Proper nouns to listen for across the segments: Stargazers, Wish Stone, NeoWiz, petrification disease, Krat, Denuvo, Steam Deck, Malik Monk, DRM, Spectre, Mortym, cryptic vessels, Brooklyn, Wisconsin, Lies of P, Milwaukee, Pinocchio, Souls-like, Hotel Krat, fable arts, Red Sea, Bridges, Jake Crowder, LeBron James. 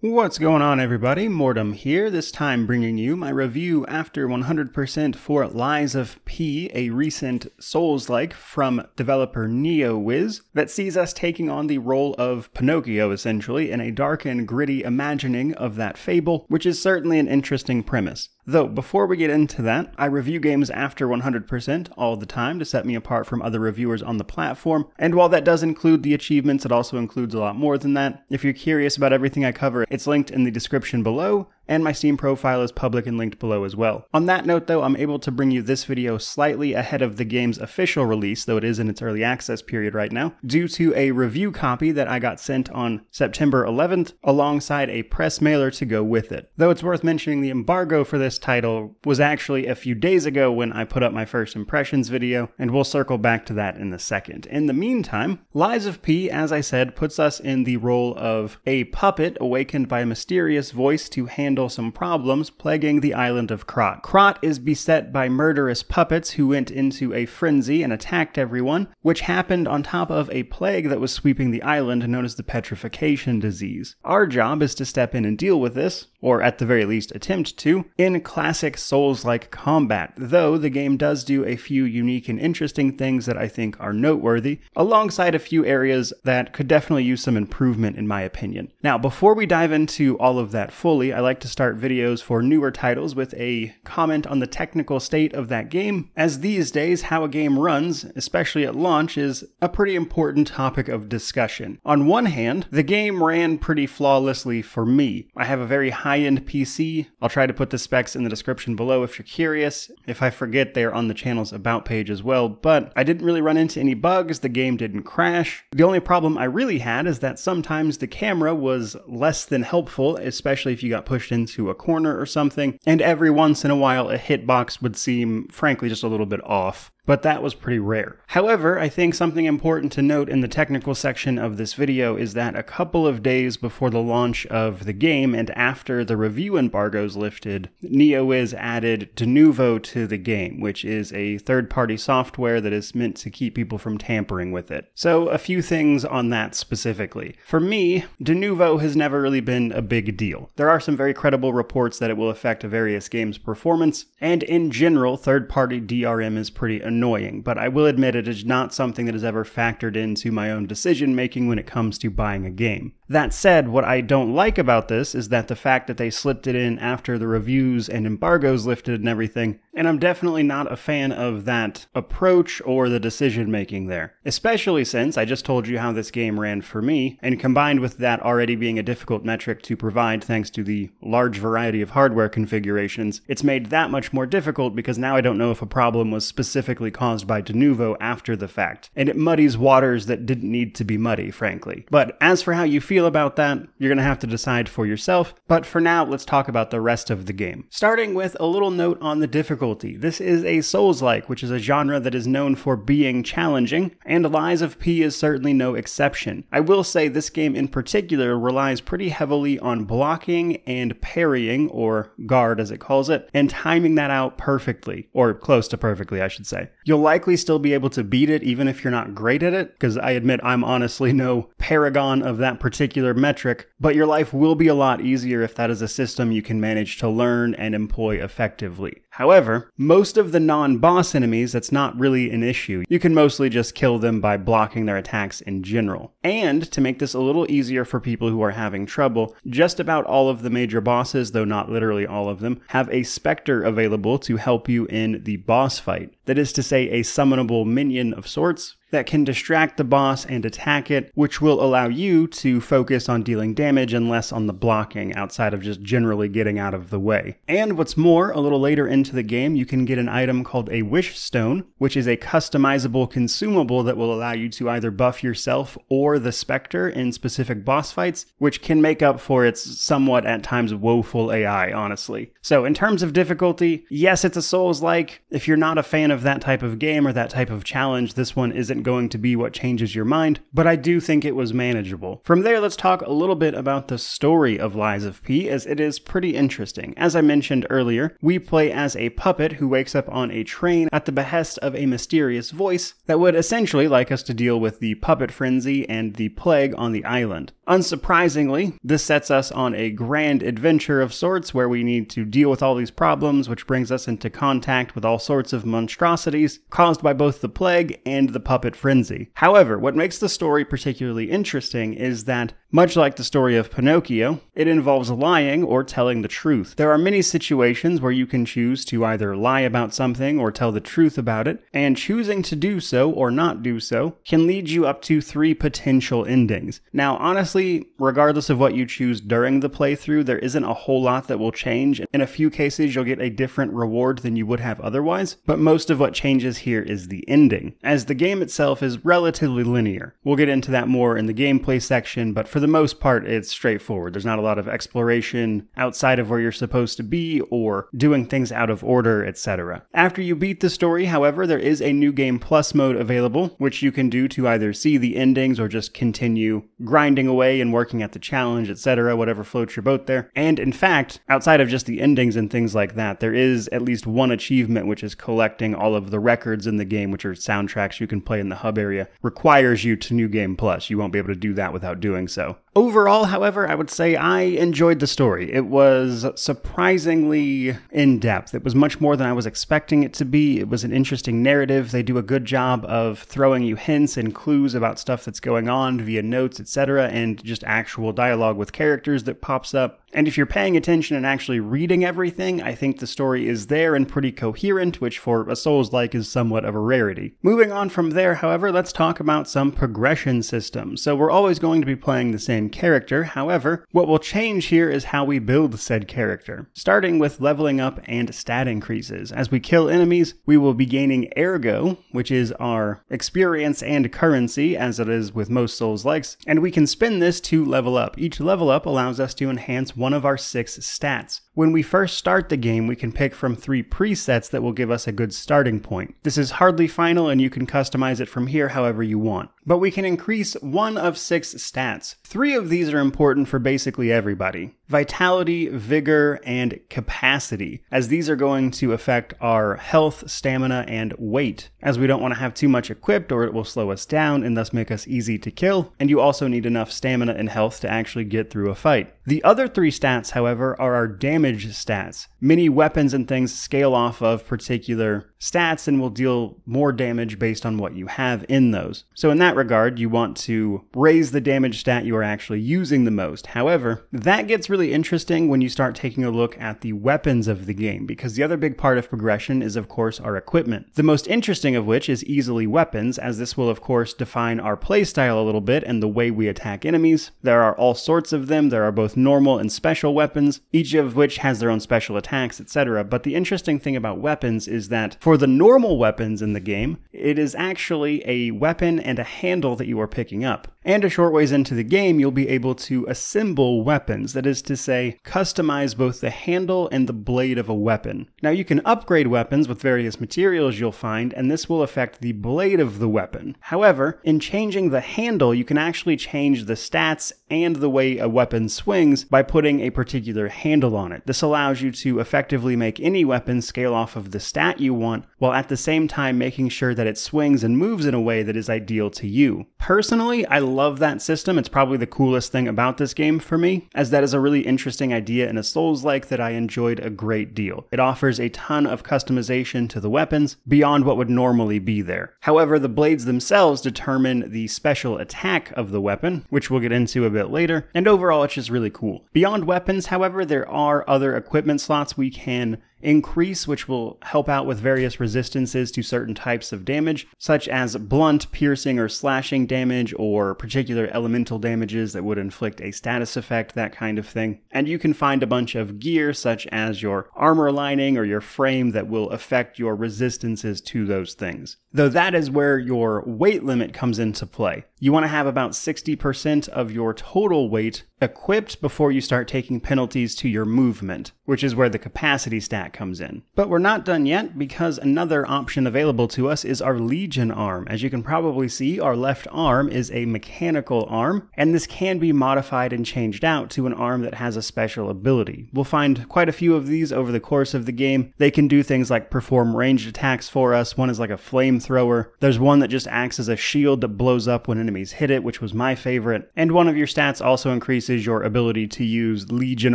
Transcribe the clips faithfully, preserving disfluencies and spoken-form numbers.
What's going on, everybody? Mortym here, this time bringing you my review after one hundred percent for Lies of P, a recent Souls-like from developer NeoWiz that sees us taking on the role of Pinocchio, essentially, in a dark and gritty imagining of that fable, which is certainly an interesting premise. Though, before we get into that, I review games after one hundred percent all the time to set me apart from other reviewers on the platform, and while that does include the achievements, it also includes a lot more than that. If you're curious about everything I cover, it's linked in the description below, and my Steam profile is public and linked below as well. On that note though, I'm able to bring you this video slightly ahead of the game's official release, though it is in its early access period right now, due to a review copy that I got sent on September eleventh, alongside a press mailer to go with it. Though it's worth mentioning the embargo for this title was actually a few days ago when I put up my first impressions video, and we'll circle back to that in a second. In the meantime, Lies of P, as I said, puts us in the role of a puppet awakened by a mysterious voice to handle some problems plaguing the island of Krat. Krat is beset by murderous puppets who went into a frenzy and attacked everyone, which happened on top of a plague that was sweeping the island known as the petrification disease. Our job is to step in and deal with this, or at the very least attempt to, in classic Souls-like combat, though the game does do a few unique and interesting things that I think are noteworthy, alongside a few areas that could definitely use some improvement in my opinion. Now, before we dive into all of that fully, I like to start videos for newer titles with a comment on the technical state of that game, as these days how a game runs, especially at launch, is a pretty important topic of discussion. On one hand, the game ran pretty flawlessly for me. I have a very high high-end P C. I'll try to put the specs in the description below if you're curious. If I forget, they're on the channel's about page as well, but I didn't really run into any bugs, the game didn't crash. The only problem I really had is that sometimes the camera was less than helpful, especially if you got pushed into a corner or something, and every once in a while a hitbox would seem, frankly, just a little bit off. But that was pretty rare. However, I think something important to note in the technical section of this video is that a couple of days before the launch of the game and after the review embargoes lifted, NeoWiz added Denuvo to the game, which is a third-party software that is meant to keep people from tampering with it. So a few things on that specifically. For me, Denuvo has never really been a big deal. There are some very credible reports that it will affect a various game's performance, and in general, third-party D R M is pretty annoying. Annoying, but I will admit it is not something that is ever factored into my own decision making when it comes to buying a game. That said, what I don't like about this is that the fact that they slipped it in after the reviews and embargoes lifted and everything, and I'm definitely not a fan of that approach or the decision making there. Especially since I just told you how this game ran for me, and combined with that already being a difficult metric to provide thanks to the large variety of hardware configurations, it's made that much more difficult because now I don't know if a problem was specifically caused by Denuvo after the fact, and it muddies waters that didn't need to be muddy, frankly. But as for how you feel about that, you're gonna have to decide for yourself, but for now, let's talk about the rest of the game. Starting with a little note on the difficulty. This is a Souls-like, which is a genre that is known for being challenging, and Lies of P is certainly no exception. I will say this game in particular relies pretty heavily on blocking and parrying, or guard as it calls it, and timing that out perfectly, or close to perfectly, I should say. You'll likely still be able to beat it even if you're not great at it, because I admit I'm honestly no paragon of that particular metric, but your life will be a lot easier if that is a system you can manage to learn and employ effectively. However, most of the non-boss enemies, that's not really an issue. You can mostly just kill them by blocking their attacks in general. And, to make this a little easier for people who are having trouble, just about all of the major bosses, though not literally all of them, have a Spectre available to help you in the boss fight. That is to say, a summonable minion of sorts that can distract the boss and attack it, which will allow you to focus on dealing damage and less on the blocking outside of just generally getting out of the way. And what's more, a little later into the game, you can get an item called a Wish Stone, which is a customizable consumable that will allow you to either buff yourself or the Spectre in specific boss fights, which can make up for its somewhat at times woeful A I, honestly. So in terms of difficulty, yes, it's a Souls-like. If you're not a fan of that type of game or that type of challenge, this one isn't going to be what changes your mind, but I do think it was manageable. From there, let's talk a little bit about the story of Lies of P, as it is pretty interesting. As I mentioned earlier, we play as a puppet who wakes up on a train at the behest of a mysterious voice that would essentially like us to deal with the puppet frenzy and the plague on the island. Unsurprisingly, this sets us on a grand adventure of sorts where we need to deal with all these problems, which brings us into contact with all sorts of monstrosities caused by both the plague and the puppet frenzy. However, what makes the story particularly interesting is that, much like the story of Pinocchio, it involves lying or telling the truth. There are many situations where you can choose to either lie about something or tell the truth about it, and choosing to do so or not do so can lead you up to three potential endings. Now, honestly, regardless of what you choose during the playthrough, there isn't a whole lot that will change. In a few cases, you'll get a different reward than you would have otherwise, but most of what changes here is the ending, as the game itself is relatively linear. We'll get into that more in the gameplay section, but for the most part, it's straightforward. There's not a lot of exploration outside of where you're supposed to be or doing things out of order, et cetera. After you beat the story, however, there is a New Game Plus mode available, which you can do to either see the endings or just continue grinding away and working at the challenge, et cetera, whatever floats your boat there. And in fact, outside of just the endings and things like that, there is at least one achievement, which is collecting all of the records in the game, which are soundtracks you can play in the hub area, requires you to New Game Plus. You won't be able to do that without doing so. Overall, however, I would say I enjoyed the story. It was surprisingly in-depth. It was much more than I was expecting it to be. It was an interesting narrative. They do a good job of throwing you hints and clues about stuff that's going on via notes, et cetera, and just actual dialogue with characters that pops up. And if you're paying attention and actually reading everything, I think the story is there and pretty coherent, which for a Souls-like is somewhat of a rarity. Moving on from there, however, let's talk about some progression systems. So we're always going to be playing the same character, however, what will change here is how we build said character, starting with leveling up and stat increases. As we kill enemies, we will be gaining Ergo, which is our experience and currency, as it is with most Souls-likes, and we can spend this to level up. Each level up allows us to enhance one of our six stats. When we first start the game, we can pick from three presets that will give us a good starting point. This is hardly final and you can customize it from here however you want. But we can increase one of six stats. Three of these are important for basically everybody: vitality, vigor, and capacity, as these are going to affect our health, stamina, and weight, as we don't want to have too much equipped or it will slow us down and thus make us easy to kill, and you also need enough stamina and health to actually get through a fight. The other three stats, however, are our damage stats. Many weapons and things scale off of particular stats and will deal more damage based on what you have in those. So in that regard, you want to raise the damage stat you are actually using the most. However, that gets really interesting when you start taking a look at the weapons of the game, because the other big part of progression is, of course, our equipment. The most interesting of which is easily weapons, as this will, of course, define our playstyle a little bit and the way we attack enemies. There are all sorts of them. There are both normal and special weapons, each of which has their own special attacks, et cetera. But the interesting thing about weapons is that for the normal weapons in the game, it is actually a weapon and a handle that you are picking up. And a short ways into the game, you'll be able to assemble weapons, that is to say, customize both the handle and the blade of a weapon. Now you can upgrade weapons with various materials you'll find, and this will affect the blade of the weapon. However, in changing the handle, you can actually change the stats and the way a weapon swings by putting a particular handle on it. This allows you to effectively make any weapon scale off of the stat you want, while at the same time making sure that it swings and moves in a way that is ideal to you. Personally, I love Love that system. It's probably the coolest thing about this game for me, as that is a really interesting idea in a Souls-like that I enjoyed a great deal. It offers a ton of customization to the weapons beyond what would normally be there. However, the blades themselves determine the special attack of the weapon, which we'll get into a bit later, and overall it's just really cool. Beyond weapons, however, there are other equipment slots we can increase, which will help out with various resistances to certain types of damage, such as blunt, piercing, or slashing damage, or particular elemental damages that would inflict a status effect, that kind of thing. And you can find a bunch of gear, such as your armor lining or your frame, that will affect your resistances to those things. Though that is where your weight limit comes into play. You want to have about sixty percent of your total weight equipped before you start taking penalties to your movement, which is where the capacity stat that comes in. But we're not done yet, because another option available to us is our Legion arm. As you can probably see, our left arm is a mechanical arm, and this can be modified and changed out to an arm that has a special ability. We'll find quite a few of these over the course of the game. They can do things like perform ranged attacks for us. One is like a flamethrower. There's one that just acts as a shield that blows up when enemies hit it, which was my favorite. And one of your stats also increases your ability to use Legion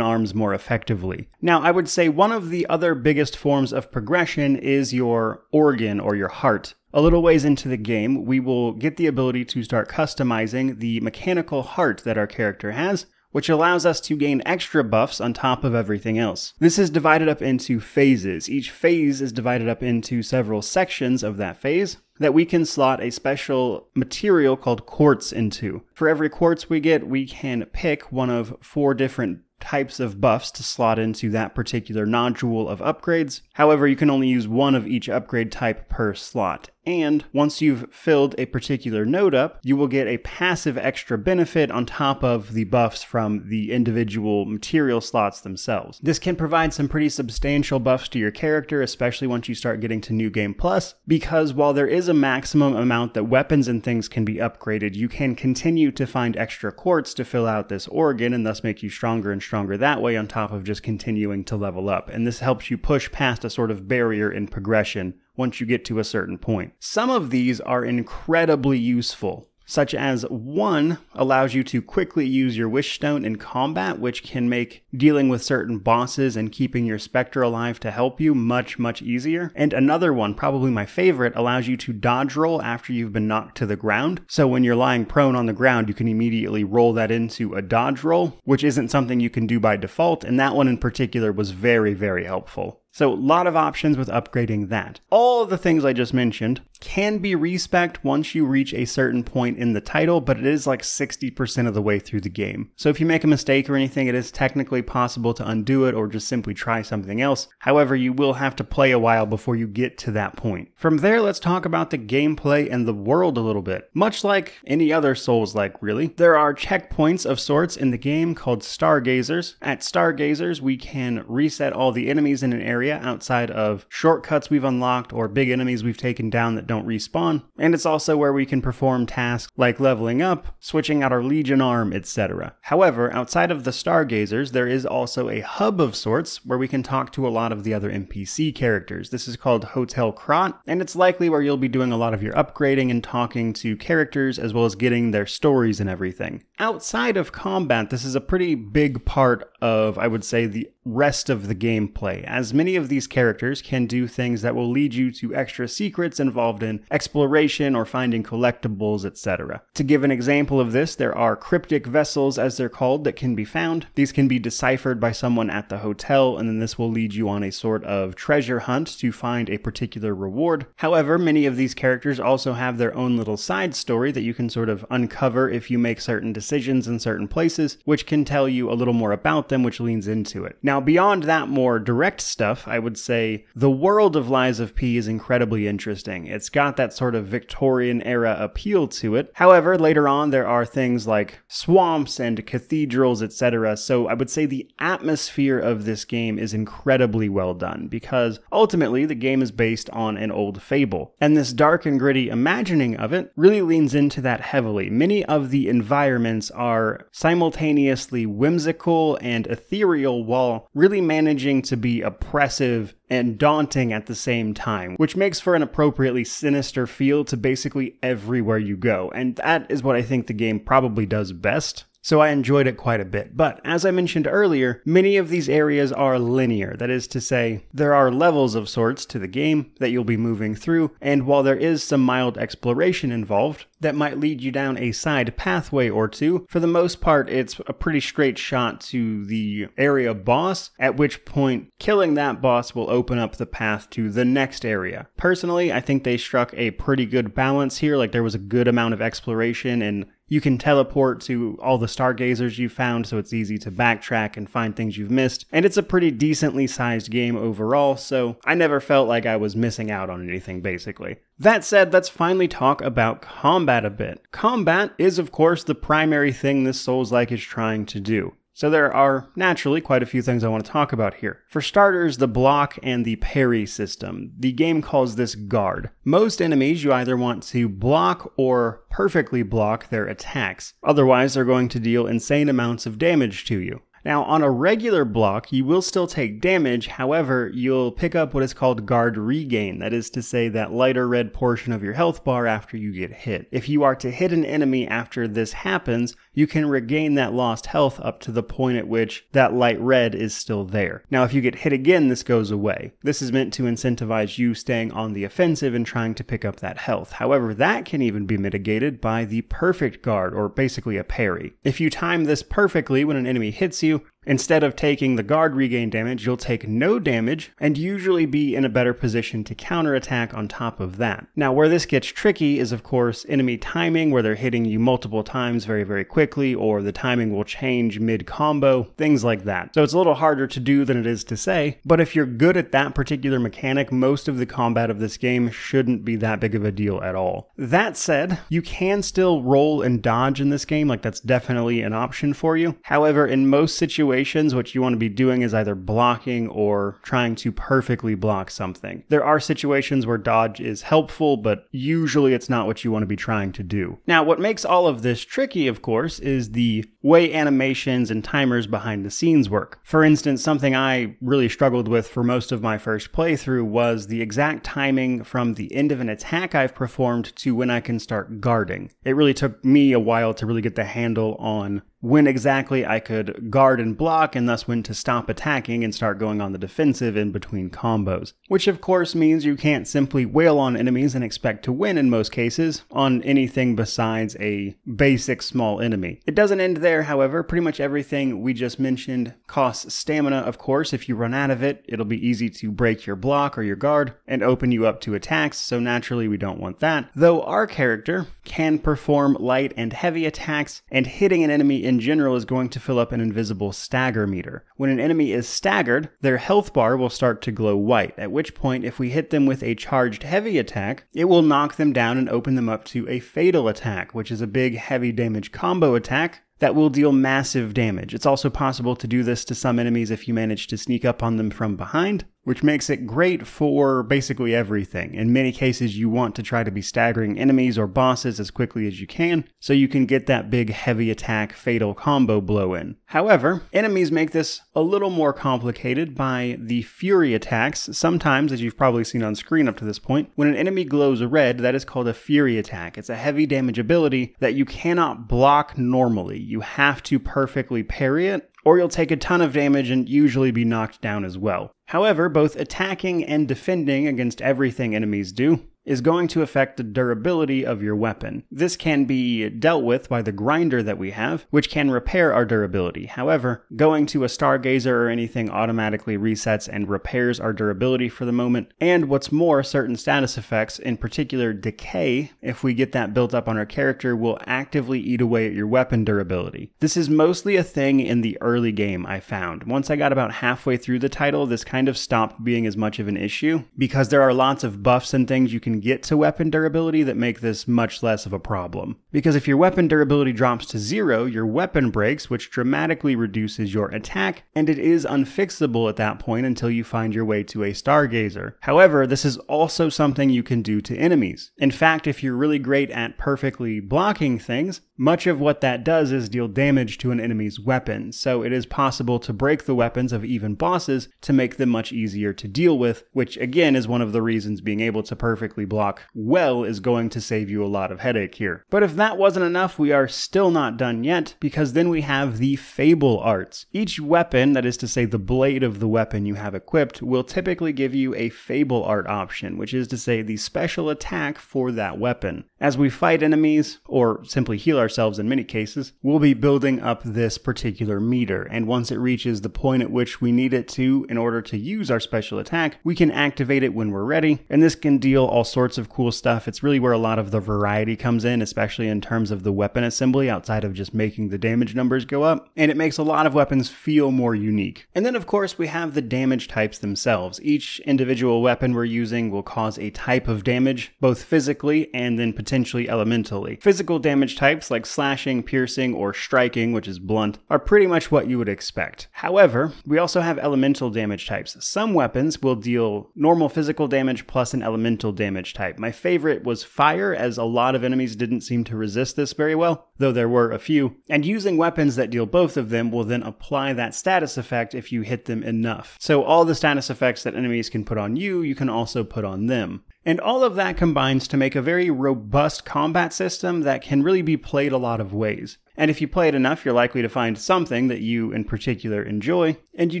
arms more effectively. Now, I would say one of the other biggest forms of progression is your organ or your heart. A little ways into the game, we will get the ability to start customizing the mechanical heart that our character has, which allows us to gain extra buffs on top of everything else. This is divided up into phases. Each phase is divided up into several sections of that phase that we can slot a special material called quartz into. For every quartz we get, we can pick one of four different types of buffs to slot into that particular nodule of upgrades. However, you can only use one of each upgrade type per slot. And once you've filled a particular node up, you will get a passive extra benefit on top of the buffs from the individual material slots themselves. This can provide some pretty substantial buffs to your character, especially once you start getting to New Game Plus, because while there is a maximum amount that weapons and things can be upgraded, you can continue to find extra quartz to fill out this organ and thus make you stronger and stronger that way on top of just continuing to level up. And this helps you push past a sort of barrier in progression once you get to a certain point. Some of these are incredibly useful, such as one allows you to quickly use your Wish Stone in combat, which can make dealing with certain bosses and keeping your Spectre alive to help you much, much easier. And another one, probably my favorite, allows you to dodge roll after you've been knocked to the ground. So when you're lying prone on the ground, you can immediately roll that into a dodge roll, which isn't something you can do by default, and that one in particular was very, very helpful. So a lot of options with upgrading that. All of the things I just mentioned can be respec'd once you reach a certain point in the title, but it is like sixty percent of the way through the game. So if you make a mistake or anything, it is technically possible to undo it or just simply try something else. However, you will have to play a while before you get to that point. From there, let's talk about the gameplay and the world a little bit. Much like any other Souls-like, really, there are checkpoints of sorts in the game called Stargazers. At Stargazers, we can reset all the enemies in an area outside of shortcuts we've unlocked or big enemies we've taken down that don't respawn, and it's also where we can perform tasks like leveling up, switching out our Legion arm, et cetera. However, outside of the Stargazers, there is also a hub of sorts where we can talk to a lot of the other N P C characters. This is called Hotel Krat, and it's likely where you'll be doing a lot of your upgrading and talking to characters as well as getting their stories and everything. Outside of combat, this is a pretty big part of, I would say, the rest of the gameplay, as many of these characters can do things that will lead you to extra secrets involved in exploration or finding collectibles, et cetera. To give an example of this, there are cryptic vessels, as they're called, that can be found. These can be deciphered by someone at the hotel, and then this will lead you on a sort of treasure hunt to find a particular reward. However, many of these characters also have their own little side story that you can sort of uncover if you make certain decisions in certain places, which can tell you a little more about them, which leans into it. Now, Now, beyond that more direct stuff, I would say the world of Lies of P is incredibly interesting. It's got that sort of Victorian-era appeal to it. However, later on, there are things like swamps and cathedrals, et cetera. So I would say the atmosphere of this game is incredibly well done, because ultimately the game is based on an old fable. And this dark and gritty imagining of it really leans into that heavily. Many of the environments are simultaneously whimsical and ethereal while really managing to be oppressive and daunting at the same time, which makes for an appropriately sinister feel to basically everywhere you go. And that is what I think the game probably does best. So I enjoyed it quite a bit. But as I mentioned earlier, many of these areas are linear. That is to say, there are levels of sorts to the game that you'll be moving through, and while there is some mild exploration involved that might lead you down a side pathway or two, for the most part it's a pretty straight shot to the area boss, at which point killing that boss will open up the path to the next area. Personally, I think they struck a pretty good balance here. Like, there was a good amount of exploration, and you can teleport to all the Stargazers you found, so it's easy to backtrack and find things you've missed. And it's a pretty decently sized game overall, so I never felt like I was missing out on anything, basically. That said, let's finally talk about combat a bit. Combat is, of course, the primary thing this Souls-like is trying to do. So there are, naturally, quite a few things I want to talk about here. For starters, the block and the parry system. The game calls this guard. Most enemies you either want to block or perfectly block their attacks. Otherwise, they're going to deal insane amounts of damage to you. Now, on a regular block, you will still take damage, however, you'll pick up what is called guard regain, that is to say that lighter red portion of your health bar after you get hit. If you are to hit an enemy after this happens, you can regain that lost health up to the point at which that light red is still there. Now, if you get hit again, this goes away. This is meant to incentivize you staying on the offensive and trying to pick up that health. However, that can even be mitigated by the perfect guard, or basically a parry. If you time this perfectly when an enemy hits you, instead of taking the guard regain damage, you'll take no damage and usually be in a better position to counterattack on top of that. Now, where this gets tricky is, of course, enemy timing, where they're hitting you multiple times very, very quickly, or the timing will change mid-combo, things like that. So it's a little harder to do than it is to say, but if you're good at that particular mechanic, most of the combat of this game shouldn't be that big of a deal at all. That said, you can still roll and dodge in this game, like that's definitely an option for you. However, in most situations, what you want to be doing is either blocking or trying to perfectly block something. There are situations where dodge is helpful, but usually it's not what you want to be trying to do. Now, what makes all of this tricky, of course, is the way animations and timers behind the scenes work. For instance, something I really struggled with for most of my first playthrough was the exact timing from the end of an attack I've performed to when I can start guarding. It really took me a while to really get the handle on when exactly I could guard and block, and thus when to stop attacking and start going on the defensive in between combos. Which of course means you can't simply wail on enemies and expect to win in most cases on anything besides a basic small enemy. It doesn't end there, however. Pretty much everything we just mentioned costs stamina, of course. If you run out of it, it'll be easy to break your block or your guard and open you up to attacks, so naturally we don't want that. Though our character can perform light and heavy attacks, and hitting an enemy in in general is going to fill up an invisible stagger meter. When an enemy is staggered, their health bar will start to glow white, at which point if we hit them with a charged heavy attack, it will knock them down and open them up to a fatal attack, which is a big heavy damage combo attack that will deal massive damage. It's also possible to do this to some enemies if you manage to sneak up on them from behind, which makes it great for basically everything. In many cases, you want to try to be staggering enemies or bosses as quickly as you can, so you can get that big heavy attack fatal combo blow in. However, enemies make this a little more complicated by the fury attacks. Sometimes, as you've probably seen on screen up to this point, when an enemy glows red, that is called a fury attack. It's a heavy damage ability that you cannot block normally. You have to perfectly parry it, or you'll take a ton of damage and usually be knocked down as well. However, both attacking and defending against everything enemies do is going to affect the durability of your weapon. This can be dealt with by the grinder that we have, which can repair our durability. However, going to a Stargazer or anything automatically resets and repairs our durability for the moment, and what's more, certain status effects, in particular decay, if we get that built up on our character, will actively eat away at your weapon durability. This is mostly a thing in the early game, I found. Once I got about halfway through the title, this kind of stopped being as much of an issue, because there are lots of buffs and things you can get to weapon durability that make this much less of a problem. Because if your weapon durability drops to zero, your weapon breaks, which dramatically reduces your attack, and it is unfixable at that point until you find your way to a Stargazer. However, this is also something you can do to enemies. In fact, if you're really great at perfectly blocking things, much of what that does is deal damage to an enemy's weapon, so it is possible to break the weapons of even bosses to make them much easier to deal with, which again is one of the reasons being able to perfectly block well is going to save you a lot of headache here. But if that wasn't enough, we are still not done yet, because then we have the fable arts. Each weapon, that is to say the blade of the weapon you have equipped, will typically give you a fable art option, which is to say the special attack for that weapon. As we fight enemies, or simply heal our ourselves in many cases, we'll be building up this particular meter, and once it reaches the point at which we need it to in order to use our special attack, we can activate it when we're ready, and this can deal all sorts of cool stuff. It's really where a lot of the variety comes in, especially in terms of the weapon assembly, outside of just making the damage numbers go up, and it makes a lot of weapons feel more unique. And then of course we have the damage types themselves. Each individual weapon we're using will cause a type of damage, both physically and then potentially essentially elementally. Physical damage types like slashing, piercing, or striking, which is blunt, are pretty much what you would expect. However, we also have elemental damage types. Some weapons will deal normal physical damage plus an elemental damage type. My favorite was fire, as a lot of enemies didn't seem to resist this very well, though there were a few. And using weapons that deal both of them will then apply that status effect if you hit them enough. So all the status effects that enemies can put on you, you can also put on them. And all of that combines to make a very robust combat system that can really be played a lot of ways. And if you play it enough, you're likely to find something that you in particular enjoy, and you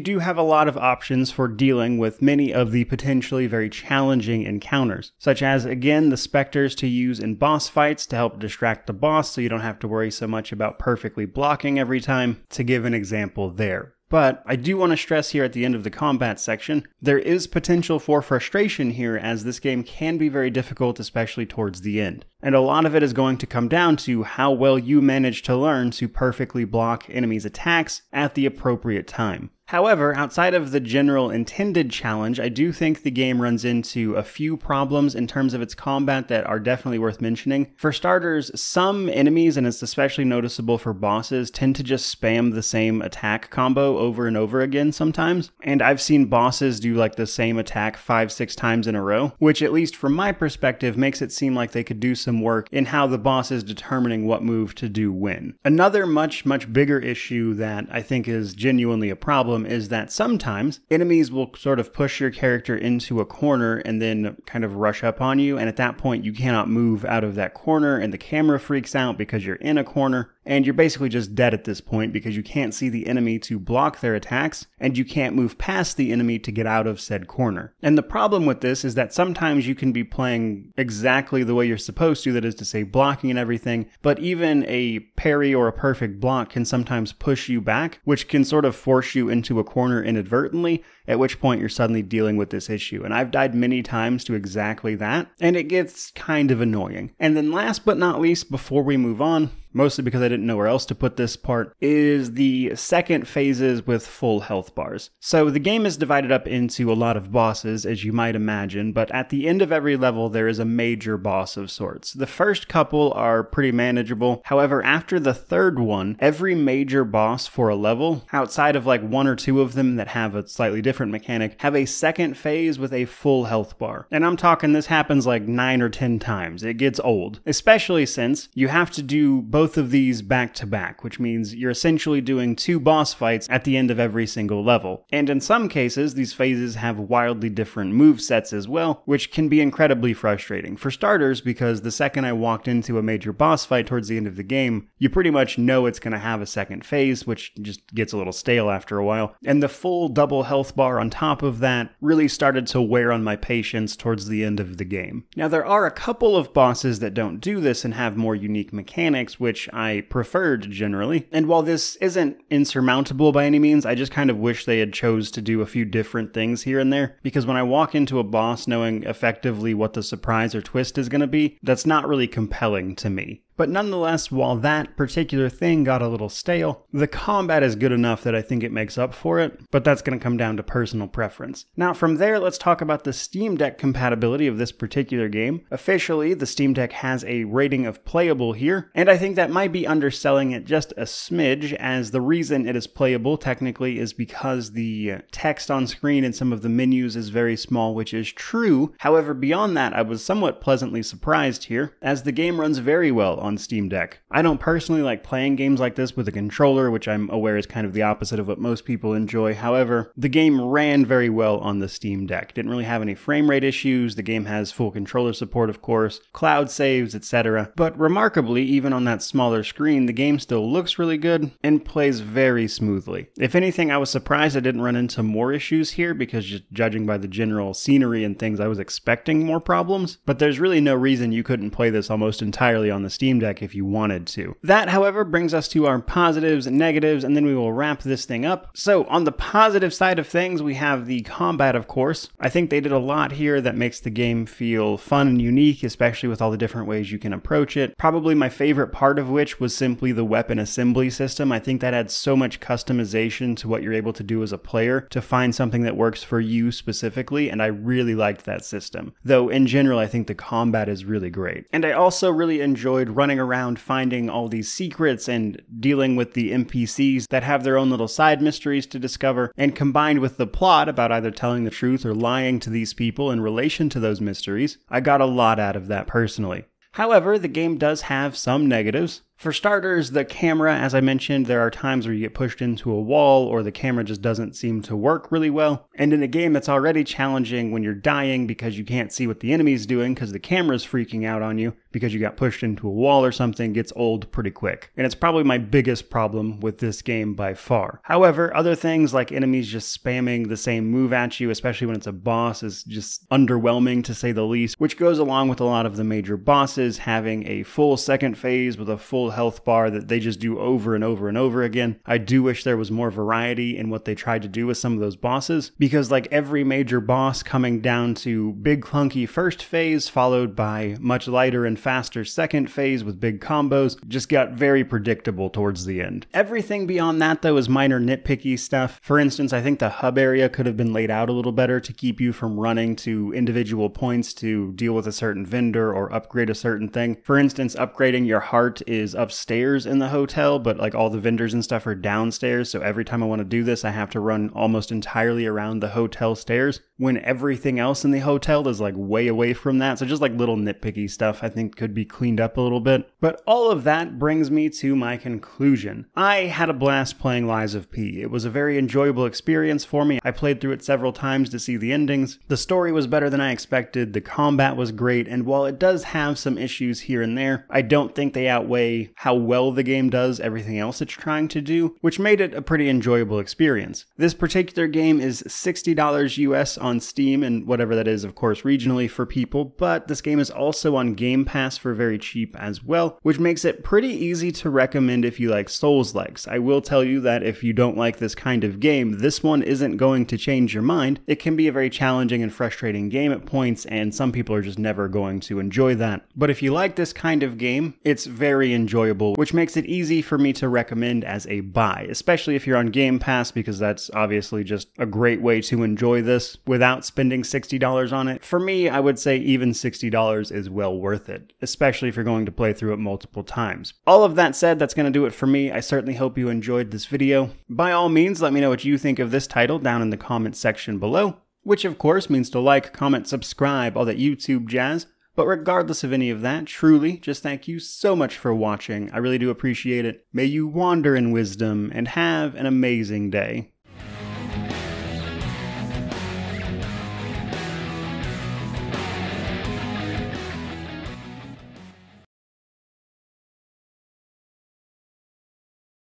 do have a lot of options for dealing with many of the potentially very challenging encounters, such as, again, the specters to use in boss fights to help distract the boss so you don't have to worry so much about perfectly blocking every time, to give an example there. But I do want to stress here at the end of the combat section, there is potential for frustration here, as this game can be very difficult, especially towards the end. And a lot of it is going to come down to how well you manage to learn to perfectly block enemies' attacks at the appropriate time. However, outside of the general intended challenge, I do think the game runs into a few problems in terms of its combat that are definitely worth mentioning. For starters, some enemies, and it's especially noticeable for bosses, tend to just spam the same attack combo over and over again sometimes. And I've seen bosses do like the same attack five, six times in a row, which at least from my perspective makes it seem like they could do some work in how the boss is determining what move to do when. Another much, much bigger issue that I think is genuinely a problem is that sometimes enemies will sort of push your character into a corner and then kind of rush up on you, and at that point you cannot move out of that corner, and the camera freaks out because you're in a corner and you're basically just dead at this point because you can't see the enemy to block their attacks, and you can't move past the enemy to get out of said corner. And the problem with this is that sometimes you can be playing exactly the way you're supposed to, that is to say blocking and everything, but even a parry or a perfect block can sometimes push you back, which can sort of force you into to a corner inadvertently, at which point you're suddenly dealing with this issue. And I've died many times to exactly that, and it gets kind of annoying. And then last but not least, before we move on, mostly because I didn't know where else to put this part, is the second phases with full health bars. So the game is divided up into a lot of bosses, as you might imagine, but at the end of every level there is a major boss of sorts. The first couple are pretty manageable. However, after the third one, every major boss for a level, outside of like one or two of them that have a slightly different mechanic, have a second phase with a full health bar. And I'm talking this happens like nine or ten times. It gets old, especially since you have to do both Both of these back to back, which means you're essentially doing two boss fights at the end of every single level. And in some cases, these phases have wildly different movesets as well, which can be incredibly frustrating. For starters, because the second I walked into a major boss fight towards the end of the game, you pretty much know it's going to have a second phase, which just gets a little stale after a while. And the full double health bar on top of that really started to wear on my patience towards the end of the game. Now, there are a couple of bosses that don't do this and have more unique mechanics, which which I preferred generally. And while this isn't insurmountable by any means, I just kind of wish they had chose to do a few different things here and there, because when I walk into a boss knowing effectively what the surprise or twist is going to be, that's not really compelling to me. But nonetheless, while that particular thing got a little stale, the combat is good enough that I think it makes up for it, but that's going to come down to personal preference. Now from there, let's talk about the Steam Deck compatibility of this particular game. Officially, the Steam Deck has a rating of playable here, and I think that might be underselling it just a smidge, as the reason it is playable technically is because the text on screen and some of the menus is very small, which is true. However, beyond that, I was somewhat pleasantly surprised here, as the game runs very well on Steam Deck. I don't personally like playing games like this with a controller, which I'm aware is kind of the opposite of what most people enjoy. However, the game ran very well on the Steam Deck. Didn't really have any frame rate issues. The game has full controller support, of course, cloud saves, et cetera. But remarkably, even on that smaller screen, the game still looks really good and plays very smoothly. If anything, I was surprised I didn't run into more issues here, because just judging by the general scenery and things, I was expecting more problems. But there's really no reason you couldn't play this almost entirely on the Steam Steam Deck if you wanted to. That, however, brings us to our positives and negatives, and then we will wrap this thing up. So on the positive side of things, we have the combat, of course. I think they did a lot here that makes the game feel fun and unique, especially with all the different ways you can approach it. Probably my favorite part of which was simply the weapon assembly system. I think that adds so much customization to what you're able to do as a player to find something that works for you specifically, and I really liked that system. Though in general, I think the combat is really great. And I also really enjoyed running around finding all these secrets and dealing with the N P Cs that have their own little side mysteries to discover, and combined with the plot about either telling the truth or lying to these people in relation to those mysteries, I got a lot out of that personally. However, the game does have some negatives. For starters, the camera, as I mentioned, there are times where you get pushed into a wall or the camera just doesn't seem to work really well. And in a game that's already challenging when you're dying because you can't see what the enemy's doing because the camera's freaking out on you because you got pushed into a wall or something, gets old pretty quick. And it's probably my biggest problem with this game by far. However, other things like enemies just spamming the same move at you, especially when it's a boss, is just underwhelming to say the least, which goes along with a lot of the major bosses having a full second phase with a full health bar that they just do over and over and over again. I do wish there was more variety in what they tried to do with some of those bosses, because like every major boss coming down to big clunky first phase followed by much lighter and faster second phase with big combos just got very predictable towards the end. Everything beyond that though is minor nitpicky stuff. For instance, I think the hub area could have been laid out a little better to keep you from running to individual points to deal with a certain vendor or upgrade a certain thing. For instance, upgrading your heart is upstairs in the hotel, but like all the vendors and stuff are downstairs, so every time I want to do this I have to run almost entirely around the hotel stairs when everything else in the hotel is like way away from that. So just like little nitpicky stuff I think could be cleaned up a little bit. But all of that brings me to my conclusion. I had a blast playing Lies of P. It was a very enjoyable experience for me. I played through it several times to see the endings. The story was better than I expected, the combat was great, and while it does have some issues here and there, I don't think they outweigh how well the game does everything else it's trying to do, which made it a pretty enjoyable experience. This particular game is sixty dollars U S on Steam, and whatever that is, of course, regionally for people, but this game is also on Game Pass for very cheap as well, which makes it pretty easy to recommend if you like Souls-likes. I will tell you that if you don't like this kind of game, this one isn't going to change your mind. It can be a very challenging and frustrating game at points, and some people are just never going to enjoy that. But if you like this kind of game, it's very enjoyable. Enjoyable, which makes it easy for me to recommend as a buy, especially if you're on Game Pass, because that's obviously just a great way to enjoy this without spending sixty dollars on it. For me, I would say even sixty dollars is well worth it, especially if you're going to play through it multiple times. All of that said, that's going to do it for me. I certainly hope you enjoyed this video. By all means, let me know what you think of this title down in the comment section below, which of course means to like, comment, subscribe, all that YouTube jazz. But regardless of any of that, truly, just thank you so much for watching. I really do appreciate it. May you wander in wisdom and have an amazing day.